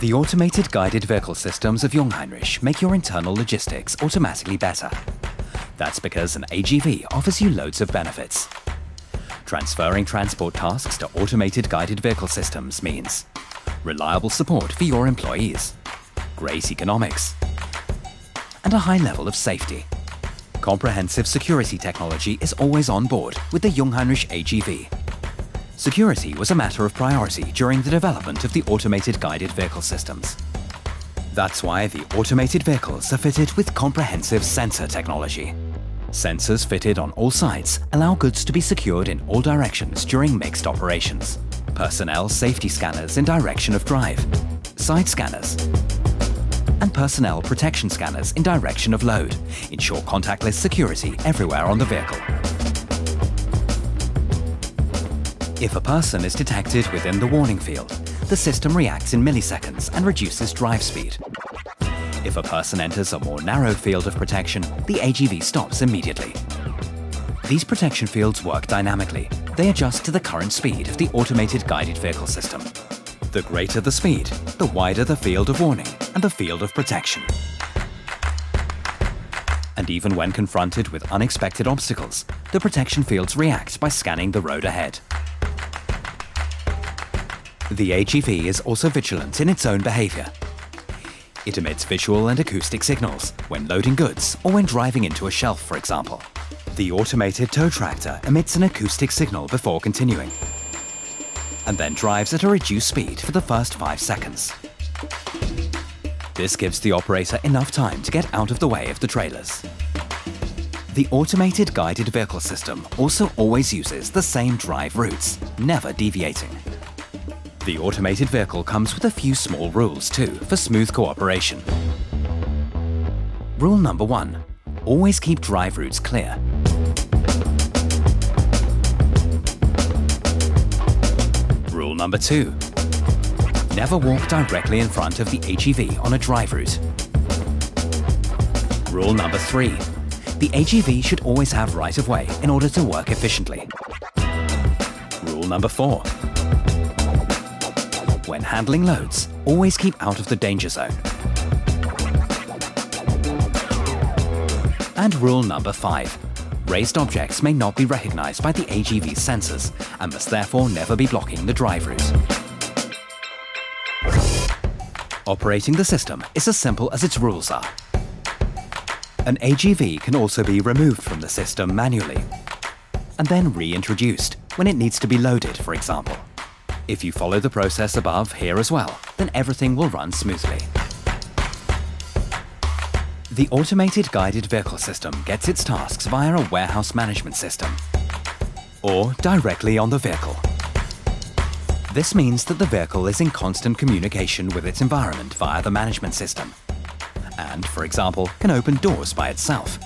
The automated guided vehicle systems of Jungheinrich make your internal logistics automatically better. That's because an AGV offers you loads of benefits. Transferring transport tasks to automated guided vehicle systems means reliable support for your employees, great economics, and a high level of safety. Comprehensive security technology is always on board with the Jungheinrich AGV. Security was a matter of priority during the development of the automated guided vehicle systems. That's why the automated vehicles are fitted with comprehensive sensor technology. Sensors fitted on all sides allow goods to be secured in all directions during mixed operations. Personnel safety scanners in direction of drive, side scanners, and personnel protection scanners in direction of load ensure contactless security everywhere on the vehicle. If a person is detected within the warning field, the system reacts in milliseconds and reduces drive speed. If a person enters a more narrow field of protection, the AGV stops immediately. These protection fields work dynamically. They adjust to the current speed of the automated guided vehicle system. The greater the speed, the wider the field of warning and the field of protection. And even when confronted with unexpected obstacles, the protection fields react by scanning the road ahead. The AGV is also vigilant in its own behavior. It emits visual and acoustic signals when loading goods or when driving into a shelf, for example. The automated tow tractor emits an acoustic signal before continuing and then drives at a reduced speed for the first 5 seconds. This gives the operator enough time to get out of the way of the trailers. The automated guided vehicle system also always uses the same drive routes, never deviating. The automated vehicle comes with a few small rules too for smooth cooperation. Rule number 1, always keep drive routes clear. Rule number 2, never walk directly in front of the AGV on a drive route. Rule number 3, the AGV should always have right of way in order to work efficiently. Rule number 4, when handling loads, always keep out of the danger zone. And rule number 5. Raised objects may not be recognized by the AGV's sensors and must therefore never be blocking the drive route. Operating the system is as simple as its rules are. An AGV can also be removed from the system manually and then reintroduced when it needs to be loaded, for example. If you follow the process above here as well, then everything will run smoothly. The automated guided vehicle system gets its tasks via a warehouse management system or directly on the vehicle. This means that the vehicle is in constant communication with its environment via the management system and, for example, can open doors by itself.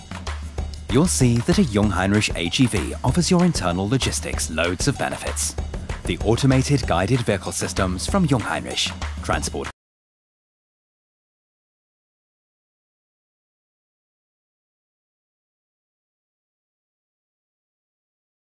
You'll see that a Jungheinrich AGV offers your internal logistics loads of benefits. The automated guided vehicle systems from Jungheinrich Transport.